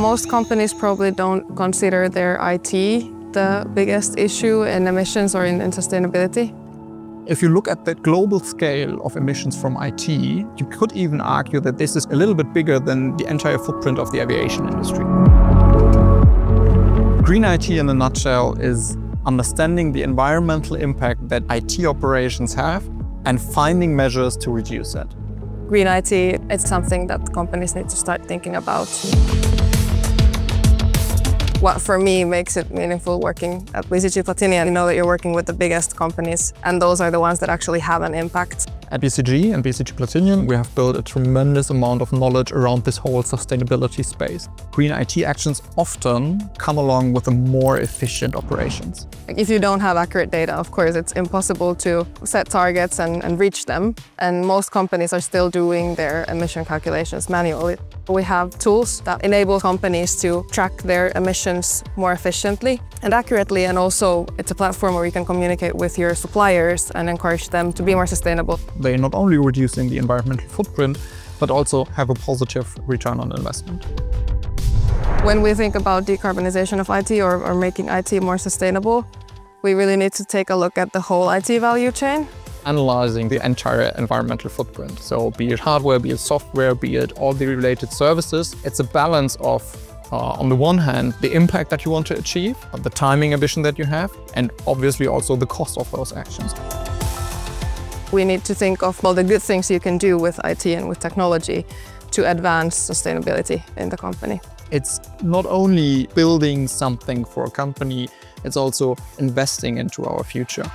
Most companies probably don't consider their IT the biggest issue in emissions or in sustainability. If you look at the global scale of emissions from IT, you could even argue that this is a little bit bigger than the entire footprint of the aviation industry. Green IT in a nutshell is understanding the environmental impact that IT operations have and finding measures to reduce it. Green IT, it's something that companies need to start thinking about. What for me makes it meaningful working at BCG Platinion, you know that you're working with the biggest companies and those are the ones that actually have an impact. At BCG and BCG Platinion, we have built a tremendous amount of knowledge around this whole sustainability space. Green IT actions often come along with a more efficient operations. If you don't have accurate data, of course, it's impossible to set targets and reach them. And most companies are still doing their emission calculations manually. We have tools that enable companies to track their emissions more efficiently and accurately, and also it's a platform where you can communicate with your suppliers and encourage them to be more sustainable. They're not only reducing the environmental footprint, but also have a positive return on investment. When we think about decarbonization of IT or making IT more sustainable, we really need to take a look at the whole IT value chain. Analyzing the entire environmental footprint. So be it hardware, be it software, be it all the related services, it's a balance of, on the one hand, the impact that you want to achieve, the timing ambition that you have, and obviously also the cost of those actions. We need to think of all the good things you can do with IT and with technology to advance sustainability in the company. It's not only building something for a company, it's also investing into our future.